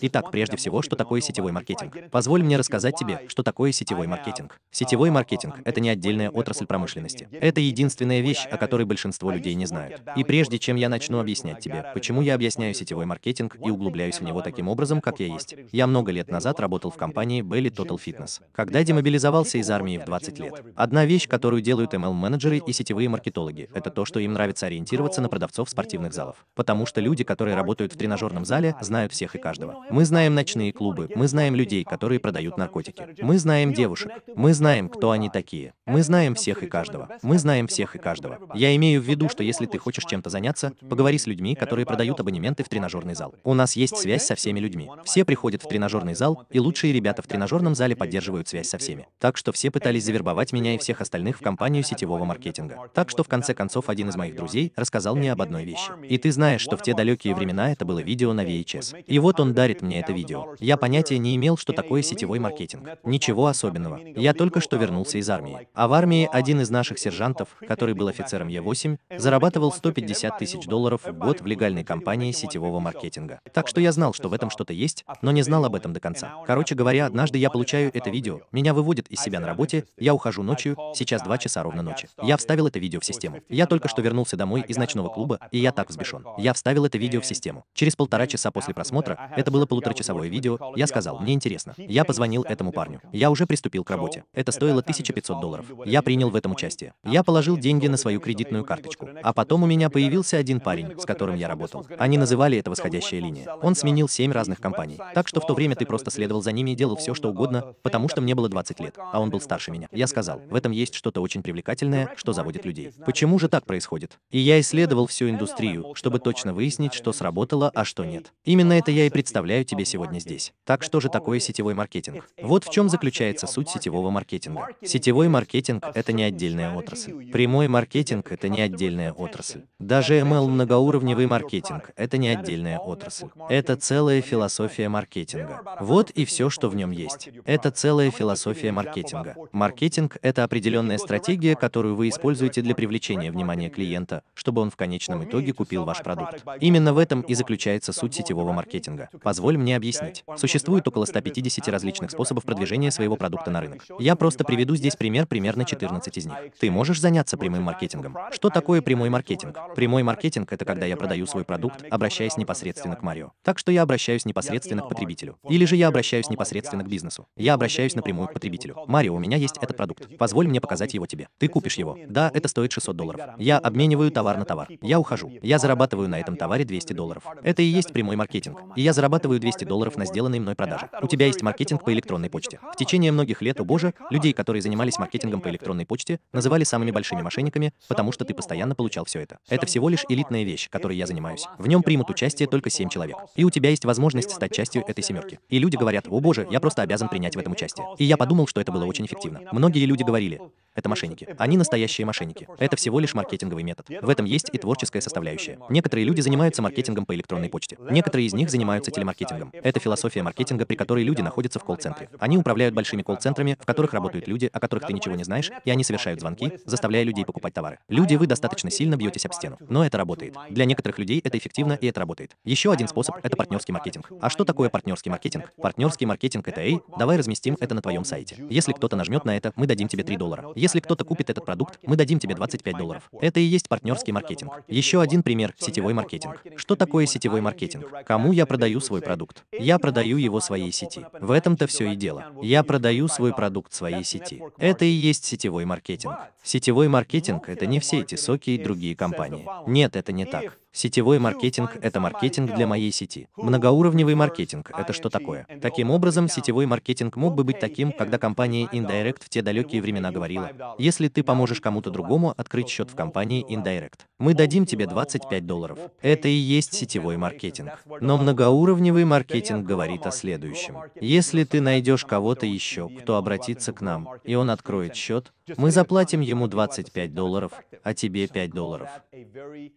Итак, прежде всего, что такое сетевой маркетинг? Позволь мне рассказать тебе, что такое сетевой маркетинг. Сетевой маркетинг — это не отдельная отрасль промышленности. Это единственная вещь, о которой большинство людей не знают. И прежде чем я начну объяснять тебе, почему я объясняю сетевой маркетинг и углубляюсь в него таким образом, как я есть. Я много лет назад работал в компании Belly Total Fitness, когда демобилизовался из армии в 20 лет. Одна вещь, которую делают ML-менеджеры и сетевые маркетологи, это то, что им нравится ориентироваться на продавцов спортивных залов. Потому что люди, которые работают в тренажерном зале, знают всех и каждого. Мы знаем ночные клубы, мы знаем людей, которые продают наркотики. Мы знаем девушек, мы знаем, кто они такие. Мы знаем всех и каждого. Мы знаем всех и каждого. Я имею в виду, что если ты хочешь чем-то заняться, поговори с людьми, которые продают абонементы в тренажерный зал. У нас есть связь со всеми людьми. Все приходят в тренажерный зал, и лучшие ребята в тренажерном зале поддерживают связь со всеми. Так что все пытались завербовать меня и всех остальных в компанию сетевого маркетинга. Так что в конце концов один из моих друзей рассказал мне об одной вещи. И ты знаешь, что в те далекие времена это было видео на VHS. И вот он дарит мне это видео. Я понятия не имел, что такое сетевой маркетинг. Ничего особенного. Я только что вернулся из армии. А в армии один из наших сержантов, который был офицером Е8, зарабатывал $150 000 в год в легальной компании сетевого маркетинга. Так что я знал, что в этом что-то есть, но не знал об этом до конца. Короче говоря, однажды я получаю это видео, меня выводят из себя на работе, я ухожу ночью, сейчас 2 часа ровно ночи. Я вставил это видео в систему. Я только что вернулся домой из ночного клуба, и я так взбешен. Я вставил это видео в систему. Через 1,5 часа после просмотра, это было полуторачасовое видео, я сказал, мне интересно. Я позвонил этому парню. Я уже приступил к работе. Это стоило $1500. Я принял в этом участие. Я положил деньги на свою кредитную карточку. А потом у меня появился один парень, с которым я работал. Они называли это восходящая линия. Он сменил 7 разных компаний. Так что в то время ты просто следовал за ними и делал все, что угодно, потому что мне было 20 лет, а он был старше меня. Я сказал, в этом есть что-то очень привлекательное, что заводит людей. Почему же так происходит? И я исследовал всю индустрию, чтобы точно выяснить, что сработало, а что нет. Именно это я и представляю тебе сегодня здесь. Так что же такое сетевой маркетинг? Вот в чем заключается суть сетевого маркетинга. Сетевой маркетинг — это не отдельная отрасль. Прямой маркетинг — это не отдельная отрасль. Даже ML-многоуровневый маркетинг — это не отдельная отрасль. Это целая философия маркетинга. Вот и все, что в нем есть. Это целая философия маркетинга. Маркетинг — это определенная стратегия, которую вы используете для привлечения внимания клиента, чтобы он в конечном итоге купил ваш продукт. Именно в этом и заключается суть сетевого маркетинга. Позволь мне объяснить. Существует около 150 различных способов продвижения своего продукта на рынок. Я просто приведу здесь пример примерно 14 из них. Ты можешь заняться прямым маркетингом. Что такое прямой маркетинг? Прямой маркетинг — это когда я продаю свой продукт, обращаясь непосредственно к Марио. Так что я обращаюсь непосредственно к потребителю. Или же я обращаюсь непосредственно к бизнесу. Я обращаюсь напрямую к потребителю. Марио, у меня есть этот продукт. Позволь мне показать его тебе. Ты купишь его. Да, это стоит $600. Я обмениваю товар на товар. Я ухожу. Я зарабатываю на этом товаре $200. Это и есть прямой маркетинг. И я зарабатываю $200 на сделанной мной продаже. У тебя есть маркетинг по электронной почте. В течение многих лет, о боже, людей, которые занимались маркетингом по электронной почте, называли самыми большими мошенниками, потому что ты постоянно получал все это. Это всего лишь элитная вещь, которой я занимаюсь. В нем примут участие только 7 человек. И у тебя есть возможность стать частью этой семерки. И люди говорят, о боже, я просто обязан принять в этом участие. И я подумал, что это было очень эффективно. Многие люди говорили, это мошенники. Они настоящие мошенники. Это всего лишь маркетинговый метод. В этом есть и творческая составляющая. Некоторые люди занимаются маркетингом по электронной почте. Некоторые из них занимаются телемаркетингом. Это философия маркетинга, при которой люди находятся в колл-центре. Они управляют большими колл-центрами, в которых работают люди, о которых ты ничего не знаешь, и они совершают звонки, заставляя людей покупать товары. Люди, вы достаточно сильно бьетесь об стену. Но это работает. Для некоторых людей это эффективно, и это работает. Еще один способ — это партнерский маркетинг. А что такое партнерский маркетинг? Партнерский маркетинг — это, эй, давай разместим это на твоем сайте. Если кто-то нажмет на это, мы дадим тебе $3. Если кто-то купит этот продукт, мы дадим тебе $25. Это и есть партнерский маркетинг. Еще один пример — сетевой маркетинг. Что такое сетевой маркетинг? Кому я продаю свой продукт? Я продаю его своей сети. В этом-то все и дело. Я продаю свой продукт своей сети. Это и есть сетевой маркетинг. Сетевой маркетинг — это не все эти соки и другие компании. Нет, это не так. Сетевой маркетинг — это маркетинг для моей сети. Многоуровневый маркетинг — это что такое? Таким образом, сетевой маркетинг мог бы быть таким, когда компания Indirect в те далекие времена говорила, если ты поможешь кому-то другому открыть счет в компании Indirect, мы дадим тебе $25. Это и есть сетевой маркетинг. Но многоуровневый маркетинг говорит о следующем. Если ты найдешь кого-то еще, кто обратится к нам, и он откроет счет, мы заплатим ему $25, а тебе $5.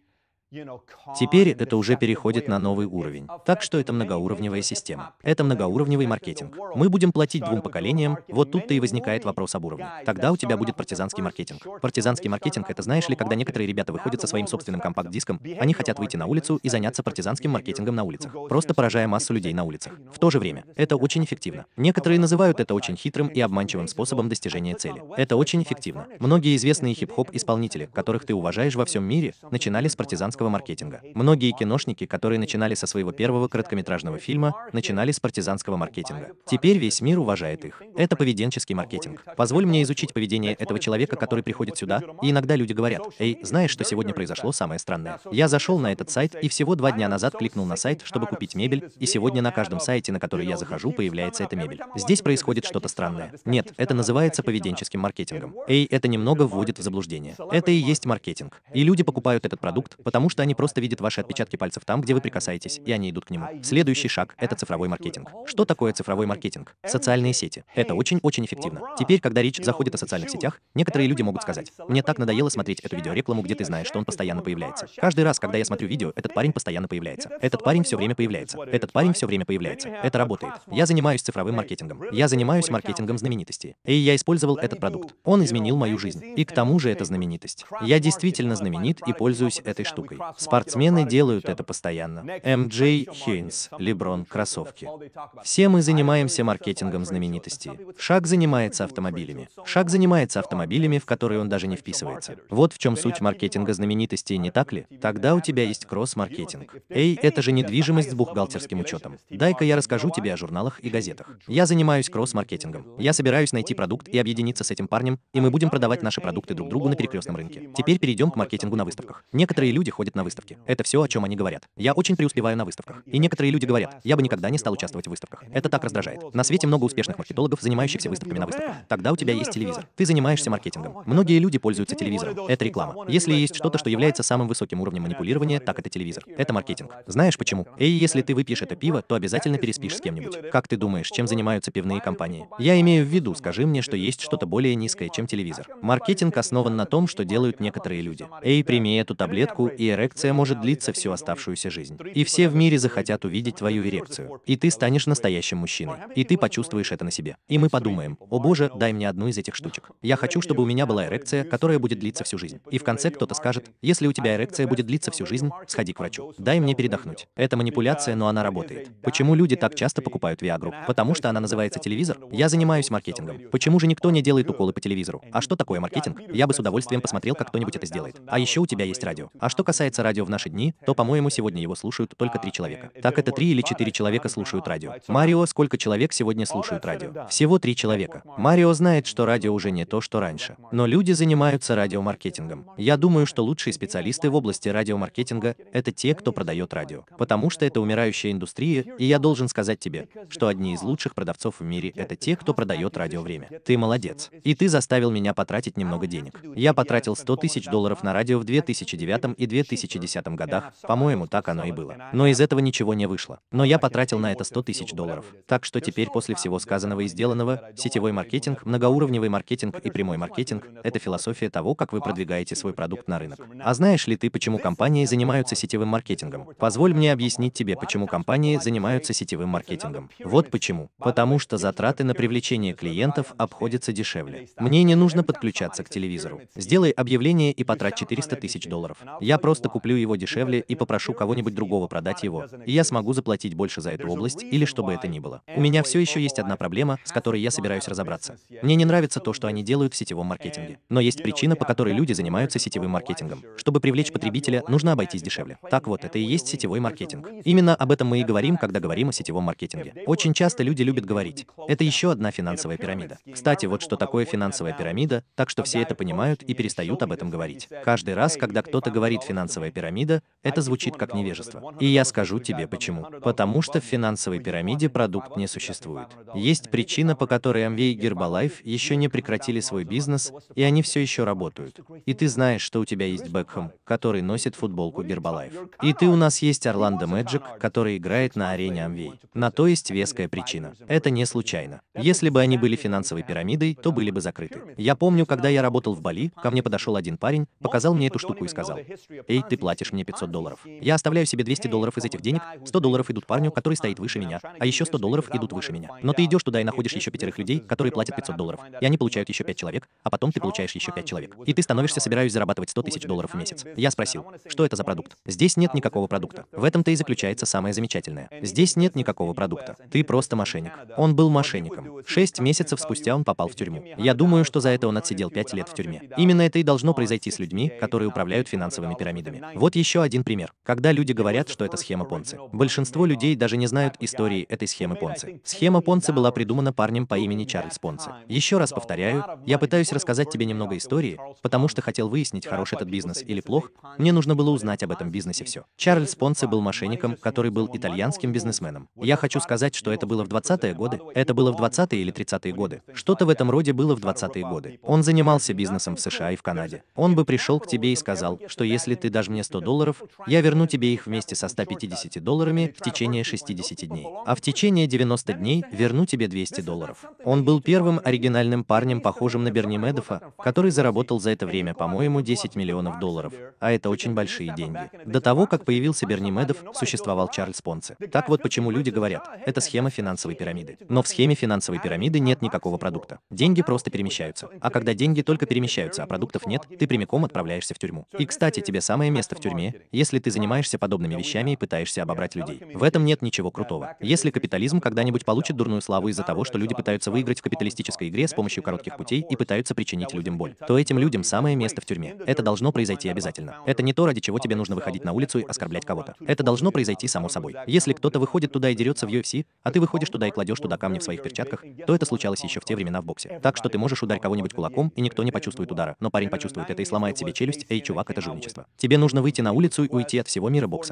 Теперь это уже переходит на новый уровень. Так что это многоуровневая система. Это многоуровневый маркетинг. Мы будем платить двум поколениям, вот тут-то и возникает вопрос об уровне. Тогда у тебя будет партизанский маркетинг. Партизанский маркетинг — это, знаешь ли, когда некоторые ребята выходят со своим собственным компакт-диском, они хотят выйти на улицу и заняться партизанским маркетингом на улицах, просто поражая массу людей на улицах. В то же время, это очень эффективно. Некоторые называют это очень хитрым и обманчивым способом достижения цели. Это очень эффективно. Многие известные хип-хоп-исполнители, которых ты уважаешь во всем мире, начинали с партизанского маркетинга. Многие киношники, которые начинали со своего первого короткометражного фильма, начинали с партизанского маркетинга. Теперь весь мир уважает их. Это поведенческий маркетинг. Позволь мне изучить поведение этого человека, который приходит сюда, и иногда люди говорят: «Эй, знаешь, что сегодня произошло самое странное? Я зашел на этот сайт и всего 2 дня назад кликнул на сайт, чтобы купить мебель, и сегодня на каждом сайте, на который я захожу, появляется эта мебель. Здесь происходит что-то странное». Нет, это называется поведенческим маркетингом. Эй, это немного вводит в заблуждение. Это и есть маркетинг. И люди покупают этот продукт, потому что они просто видят ваши отпечатки пальцев там, где вы прикасаетесь, и они идут к нему. Следующий шаг — это цифровой маркетинг. Что такое цифровой маркетинг? Социальные сети. Это очень-очень эффективно. Теперь, когда речь заходит о социальных сетях, некоторые люди могут сказать: «Мне так надоело смотреть эту видеорекламу, где ты знаешь, что он постоянно появляется. Каждый раз, когда я смотрю видео, этот парень постоянно появляется. Этот парень все время появляется. Этот парень все время появляется». Это работает. Я занимаюсь цифровым маркетингом. Я занимаюсь маркетингом знаменитостей. И я использовал этот продукт. Он изменил мою жизнь. И к тому же это знаменитость. Я действительно знаменит и пользуюсь этой штукой. Спортсмены делают это постоянно. М.Дж. Хейнс, Леброн, кроссовки. Все мы занимаемся маркетингом знаменитостей. Шаг занимается автомобилями. Шаг занимается автомобилями, в которые он даже не вписывается. Вот в чем суть маркетинга знаменитостей, не так ли? Тогда у тебя есть кросс-маркетинг. Эй, это же недвижимость с бухгалтерским учетом. Дай-ка я расскажу тебе о журналах и газетах. Я занимаюсь кросс-маркетингом. Я собираюсь найти продукт и объединиться с этим парнем, и мы будем продавать наши продукты друг другу на перекрестном рынке. Теперь перейдем к маркетингу на выставках. Некоторые люди ходят на выставки. Это все, о чем они говорят. Я очень преуспеваю на выставках. И некоторые люди говорят: я бы никогда не стал участвовать в выставках. Это так раздражает. На свете много успешных маркетологов, занимающихся выставками на выставках. Тогда у тебя есть телевизор. Ты занимаешься маркетингом. Многие люди пользуются телевизором. Это реклама. Если есть что-то, что является самым высоким уровнем манипулирования, так это телевизор. Это маркетинг. Знаешь почему? Эй, если ты выпьешь это пиво, то обязательно переспишь с кем-нибудь. Как ты думаешь, чем занимаются пивные компании? Я имею в виду, скажи мне, что есть что-то более низкое, чем телевизор. Маркетинг основан на том, что делают некоторые люди. Эй, прими эту таблетку, и эрекция может длиться всю оставшуюся жизнь. И все в мире захотят увидеть твою эрекцию. И ты станешь настоящим мужчиной. И ты почувствуешь это на себе. И мы подумаем: о боже, дай мне одну из этих штучек. Я хочу, чтобы у меня была эрекция, которая будет длиться всю жизнь. И в конце кто-то скажет: если у тебя эрекция будет длиться всю жизнь, сходи к врачу. Дай мне передохнуть. Это манипуляция, но она работает. Почему люди так часто покупают Виагру? Потому что она называется телевизор. Я занимаюсь маркетингом. Почему же никто не делает уколы по телевизору? А что такое маркетинг? Я бы с удовольствием посмотрел, как кто-нибудь это сделает. А еще у тебя есть радио. А что касается радио в наши дни, то, по-моему, сегодня его слушают только 3 человека. Так это 3 или 4 человека слушают радио. Марио, сколько человек сегодня слушают радио? Всего 3 человека. Марио знает, что радио уже не то, что раньше. Но люди занимаются радиомаркетингом. Я думаю, что лучшие специалисты в области радиомаркетинга — это те, кто продает радио. Потому что это умирающая индустрия, и я должен сказать тебе, что одни из лучших продавцов в мире — это те, кто продает радиовремя. Ты молодец. И ты заставил меня потратить немного денег. Я потратил $100 000 на радио в 2009 и 2010 годах. По-моему, так оно и было. Но из этого ничего не вышло. Но я потратил на это $100 000. Так что теперь, после всего сказанного и сделанного, сетевой маркетинг, многоуровневый маркетинг и прямой маркетинг — это философия того, как вы продвигаете свой продукт на рынок. А знаешь ли ты, почему компании занимаются сетевым маркетингом? Позволь мне объяснить тебе, почему компании занимаются сетевым маркетингом. Вот почему. Потому что затраты на привлечение клиентов обходятся дешевле. Мне не нужно подключаться к телевизору. Сделай объявление и потрать $400 000. Я просто куплю его дешевле и попрошу кого-нибудь другого продать его, и я смогу заплатить больше за эту область или что бы это ни было. У меня все еще есть одна проблема, с которой я собираюсь разобраться. Мне не нравится то, что они делают в сетевом маркетинге. Но есть причина, по которой люди занимаются сетевым маркетингом. Чтобы привлечь потребителя, нужно обойтись дешевле. Так вот, это и есть сетевой маркетинг. Именно об этом мы и говорим, когда говорим о сетевом маркетинге. Очень часто люди любят говорить: это еще одна финансовая пирамида. Кстати, вот что такое финансовая пирамида, так что все это понимают и перестают об этом говорить. Каждый раз, когда кто-то говорит «финансовая пирамида», это звучит как невежество. И я скажу тебе почему. Потому что в финансовой пирамиде продукт не существует. Есть причина, по которой Amway и Herbalife еще не прекратили свой бизнес, и они все еще работают. И ты знаешь, что у тебя есть Beckham, который носит футболку Herbalife. И у нас есть Orlando Magic, который играет на арене Amway. На то есть веская причина. Это не случайно. Если бы они были финансовой пирамидой, то были бы закрыты. Я помню, когда я работал в Бали, ко мне подошел один парень, показал мне эту штуку и сказал: «Эй, ведь ты платишь мне $500. Я оставляю себе $200 из этих денег, $100 идут парню, который стоит выше меня, а еще $100 идут выше меня. Но ты идешь туда и находишь еще 5 людей, которые платят $500, и они получают еще 5 человек, а потом ты получаешь еще 5 человек. И ты становишься, собираюсь зарабатывать $100 000 в месяц. Я спросил, что это за продукт? Здесь нет никакого продукта. В этом-то и заключается самое замечательное. Здесь нет никакого продукта. Ты просто мошенник. Он был мошенником. 6 месяцев спустя он попал в тюрьму. Я думаю, что за это он отсидел 5 лет в тюрьме. Именно это и должно произойти с людьми, которые управляют финансовыми пирамидами. Вот еще один пример. Когда люди говорят, что это схема Понци. Большинство людей даже не знают истории этой схемы Понци. Схема Понци была придумана парнем по имени Чарльз Понци. Еще раз повторяю, я пытаюсь рассказать тебе немного истории, потому что хотел выяснить, хорош этот бизнес или плох. Мне нужно было узнать об этом бизнесе все. Чарльз Понци был мошенником, который был итальянским бизнесменом. Я хочу сказать, что это было в 20-е годы. Это было в 20-е или 30-е годы. Что-то в этом роде было в 20-е годы. Он занимался бизнесом в США и в Канаде. Он бы пришел к тебе и сказал, что если ты дашь мне $100, я верну тебе их вместе со $150 в течение 60 дней. А в течение 90 дней верну тебе $200. Он был первым оригинальным парнем, похожим на Берни Медофа, который заработал за это время, по-моему, $10 миллионов. А это очень большие деньги. До того, как появился Берни Медоф, существовал Чарльз Понци. Так вот почему люди говорят, это схема финансовой пирамиды. Но в схеме финансовой пирамиды нет никакого продукта. Деньги просто перемещаются. А когда деньги только перемещаются, а продуктов нет, ты прямиком отправляешься в тюрьму. И, кстати, тебе самое место в тюрьме, если ты занимаешься подобными вещами и пытаешься обобрать людей. В этом нет ничего крутого. Если капитализм когда-нибудь получит дурную славу из-за того, что люди пытаются выиграть в капиталистической игре с помощью коротких путей и пытаются причинить людям боль, то этим людям самое место в тюрьме. Это должно произойти обязательно. Это не то, ради чего тебе нужно выходить на улицу и оскорблять кого-то. Это должно произойти само собой. Если кто-то выходит туда и дерется в UFC, а ты выходишь туда и кладешь туда камни в своих перчатках, то это случалось еще в те времена в боксе. Так что ты можешь ударить кого-нибудь кулаком, и никто не почувствует удара, но парень почувствует это и сломает себе челюсть. Эй, чувак, это жульничество. Тебе нужно выйти на улицу и уйти от всего мира бокса.